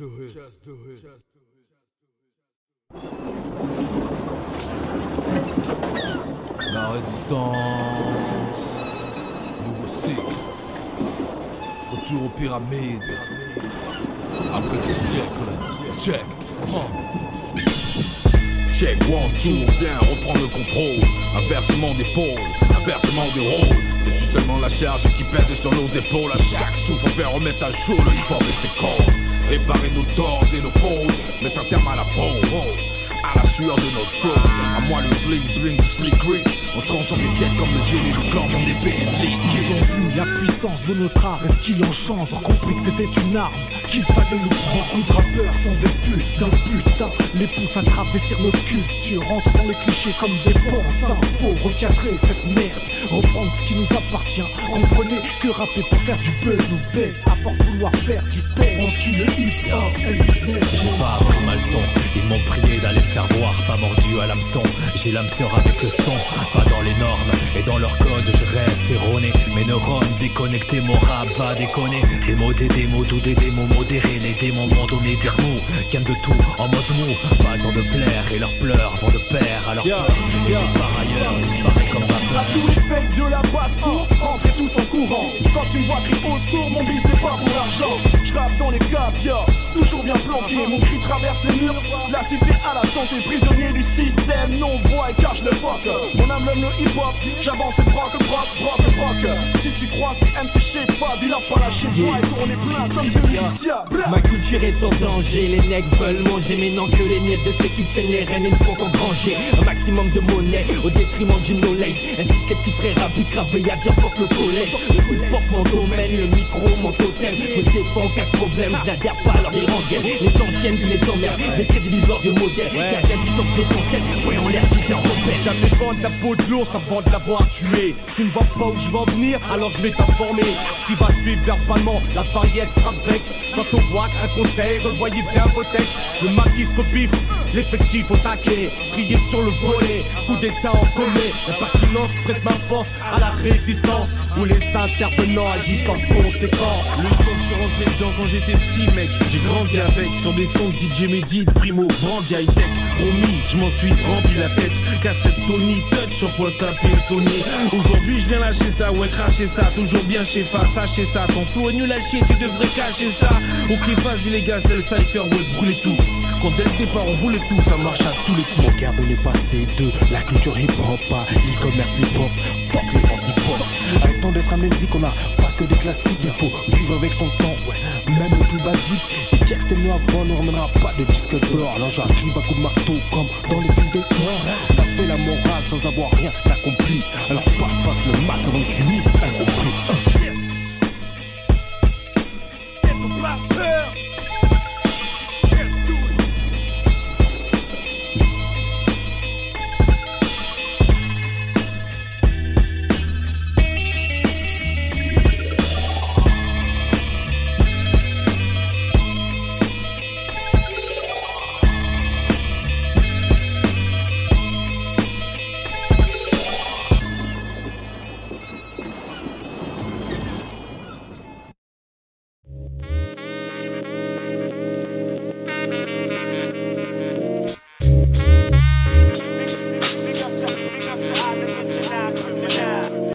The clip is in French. Just do it. La résistance, nouveau cycle, retour aux pyramides, après des siècles, check, check, 1, 2, viens, reprends le contrôle. Inversement des pôles, inversement des rôles. C'est-tu seulement la charge qui pèse sur nos épaules? À chaque souffle, on fait remettre à jour le hip-hop et ses corps. Réparer nos torts et nos fautes, mettre un terme à la bombe, à la sueur de notre peau. À moi le bling-bling, slick rick. On transforme des têtes comme le génie du corps en épée liquide. Ils ont vu la puissance de notre art, est-ce qu'il engendre? Compris que c'était une arme, qu'il fallait nous prendre. Beaucoup de rappeurs sont des putains. Les pouces à travestir notre culture, rentrent dans les clichés comme des pantins. Faut recadrer cette merde, reprendre ce qui nous appartient. Comprenez que rapper pour faire du buzz nous baisse. À force de vouloir faire du père, on tue le hip-hop et le business. J'ai pas appris ma leçon, ils m'ont privé d'aller faire voir. Pas mordu à l'hameçon, j'ai l'âme sœur avec le son. Pas dans les normes et dans leur code, je reste erroné. Mes neurones déconnectés, mon rap va déconner. Des mots, des démos, tous des démos modérés. Les démons m'ont donné des remous, gamme de tout en mode mou. Pas le temps de plaire et leurs pleurs vont de pair à leur peur. Et par ailleurs, disparaît comme ma peur. A tous les fakes de la basse cour, rentrez tous en courant. Quand tu me vois crie au secours, mon bill c'est pas pour l'argent. Je rappe dans les caviars, toujours bien planqué. Mon cri traverse les murs, la cité à la santé. Prisonnier du système, non-bois et cache le fuck. Mon âme le hip-hop, j'avance et broc. Si tu crois c'est MC Shaypa, dis-la par la chez moi et tourne plein comme je l'Ilicia. Ma culture est en danger, les necks veulent manger. Mais non que les miettes de ceux qui tiennent les rênes, il ne faut qu'engranger un maximum de monnaie au détriment du knowledge. Ainsi que petits frères à bicraver à dire fuck le collège. Le hip-hop mon domaine, le micro mon totem. Je défends qu'un problème, je n'adhère pas à leur déranguer. Les enchaînes puis les emmerdent, des crédibisoires de modèles. Gardien du temps que les concepts, ouais on l'air juste en repère. Jamais vendre la peau de l'ours avant de l'avoir tué. Tu ne vois pas où je veux en venir, alors je vais t'informer. Ce qui va suivre verbalement, la variété sera vexe. Quand on voit un conseil, revoyez bien vos textes. Le maquis se repiffe, l'effectif au taquet. Crier sur le volet, coup d'état en commet. La pertinence prête ma force à la résistance, où les intervenants agissent en conséquence. Le temps que je suis rentré dedans quand j'étais petit mec, j'ai grandi avec. Sur des sons de DJ Medi, Primo, Brandy, Hightech. Promis, je m'en suis rempli la tête. Cassette Tony Touch, sur poste à pied sonné. Aujourd'hui je viens lâcher ça, ouais cracher ça. Toujours bien chez Fa, sachez ça. Ton flow est nul à chier, tu devrais cacher ça. Ok vas-y les gars, c'est le cypher, ouais brûlez tout. Quand dès le départ on voulait tout, ça marche à tous les coups. Regarde on est passé de la culture hip-hop à l'e-commerce hip-hop. Fuck les ventes hip-hop. Avec tant d'être amnésique, on a pas que des classiques. Il faut vivre avec son temps, ouais, même le plus basique. Et check c'était mieux avant, on n'emmènera pas de disque d'or. Alors j'arrive à coup de marteau comme dans les films de corps. On a fait la morale sans avoir rien accompli. Alors passe le Mac avant que tu mises incompris.